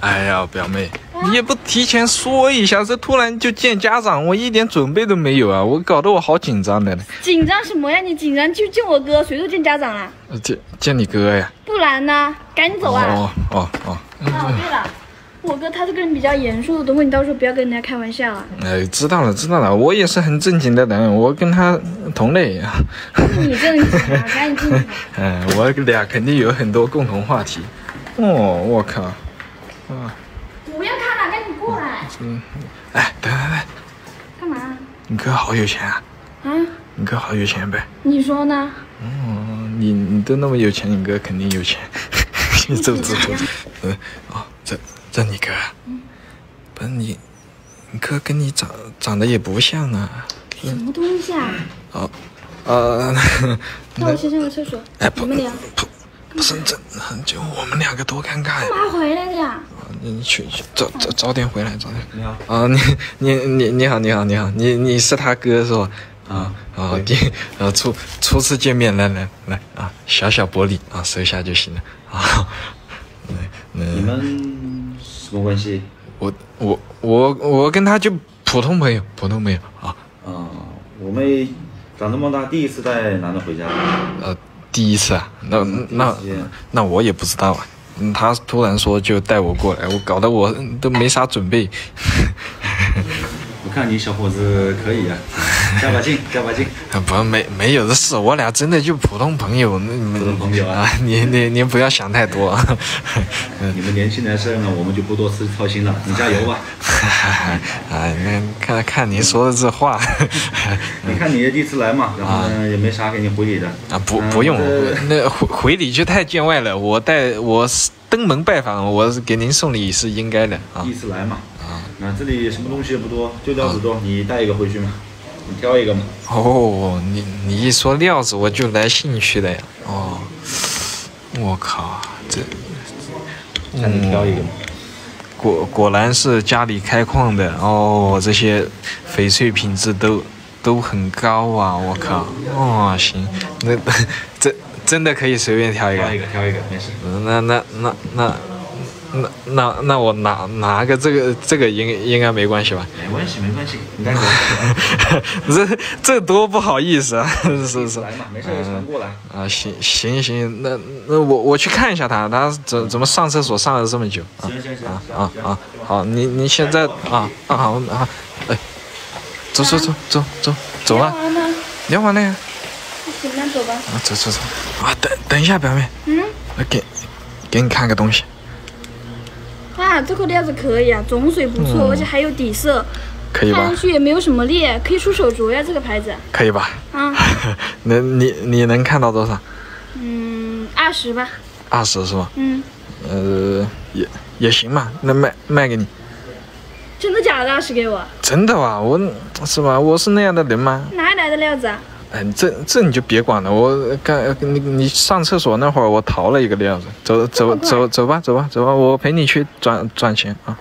哎呀，表妹，你也不提前说一下，这突然就见家长，我一点准备都没有啊！我搞得我好紧张的呢。紧张什么呀？你紧张去见我哥，谁都见家长啊？见你哥呀？不然呢？赶紧走啊！对了，我哥他这个人比较严肃，等会你到时候不要跟人家开玩笑啊。哎，知道了，我也是很正经的人，我跟他同类啊。你正经啊，赶紧进去。嗯，我俩肯定有很多共同话题。哦，我靠！啊！不要看了，赶紧过来。哎，等，干嘛？你哥好有钱啊！啊？你哥好有钱呗？你说呢？嗯，你都那么有钱，你哥肯定有钱。你走。这你哥？不是你哥跟你长得也不像啊。什么东西啊？哦，那我先上个厕所。哎，你们俩。不是，就我们两个多尴尬呀！干嘛回来的呀？你去早点回来，早点。你好啊，你好，你是他哥是吧？啊，初次见面，来啊，小薄礼啊，收下就行了啊。你们什么关系？我跟他就普通朋友啊。啊，我们长这么大第一次带男的回家。第一次啊，那我也不知道啊，他突然说就带我过来，我搞得我都没啥准备。我看你小伙子可以啊，加把劲。不，没有的事，我俩真的就普通朋友啊，您不要想太多。你们年轻人的事呢，我们就不多操心了，你加油吧。哎，那看您说的这话，你看你第一次来嘛，然后呢也没啥给你回礼的啊，不用，那回礼就太见外了。我登门拜访，我给您送礼是应该的啊。第一次来嘛，那这里什么东西也不多，就料子多，你带一个回去嘛，你挑一个嘛。哦，你一说料子，我就来兴趣了呀。哦，我靠，这那你挑一个嘛。果然是家里开矿的哦，这些翡翠品质都很高啊！我靠，哦行，那这真的可以随便挑一个。挑一个，没事。那我拿个这个应该没关系吧？没关系，你带过来。这多不好意思啊！是。来嘛，没事就传过来。啊，行，那我去看一下他怎么上厕所上了这么久？行，好，你现在好，哎，走啊！聊完了呀。行，那走吧。啊，走啊！等一下，表妹。给你看个东西。啊，这个料子可以啊，种水不错，而且还有底色，可以吧？看上去也没有什么裂，可以出手镯呀，这个牌子可以吧？啊，你能看到多少？20吧。20是吧？也行吧，那卖给你。真的假的？20给我？真的吧？我是吧？我是那样的人吗？哪里来的料子啊？哎，这你就别管了，我你上厕所那会儿我淘了一个料子，走吧，我陪你去转钱啊。